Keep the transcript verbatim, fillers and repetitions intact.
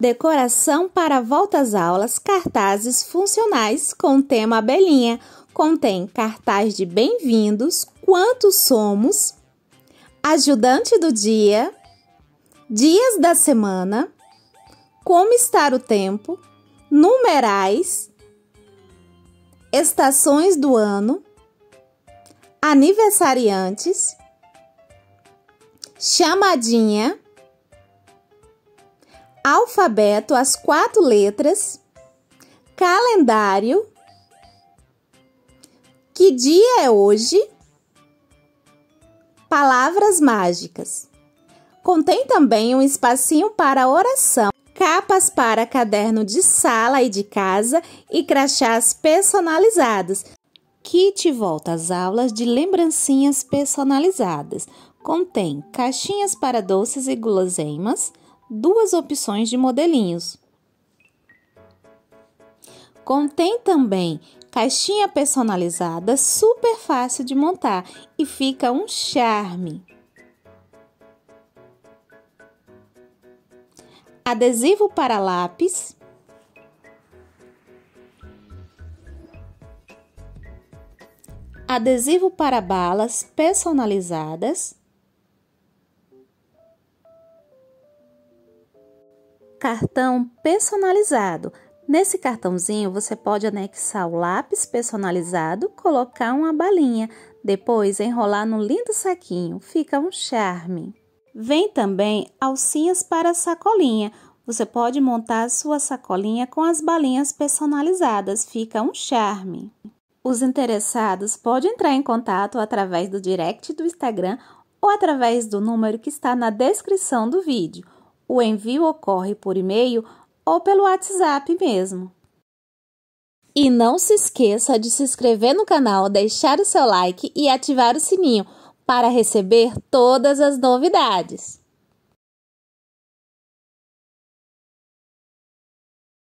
Decoração para volta às aulas, cartazes funcionais com tema abelhinha. Contém cartaz de bem-vindos, quantos somos, ajudante do dia, dias da semana, como estar o tempo, numerais, estações do ano, aniversariantes, chamadinha, alfabeto, as quatro letras, calendário, que dia é hoje, palavras mágicas. Contém também um espacinho para oração, capas para caderno de sala e de casa e crachás personalizados. Kit Volta às Aulas de lembrancinhas personalizadas. Contém caixinhas para doces e guloseimas, duas opções de modelinhos. Contém também caixinha personalizada, super fácil de montar e fica um charme. Adesivo para lápis, adesivo para balas personalizadas, cartão personalizado. Nesse cartãozinho você pode anexar o lápis personalizado, colocar uma balinha, depois enrolar num lindo saquinho, fica um charme. Vem também alcinhas para sacolinha. Você pode montar a sua sacolinha com as balinhas personalizadas, fica um charme. Os interessados podem entrar em contato através do direct do Instagram ou através do número que está na descrição do vídeo. O envio ocorre por e-mail ou pelo WhatsApp mesmo. E não se esqueça de se inscrever no canal, deixar o seu like e ativar o sininho para receber todas as novidades.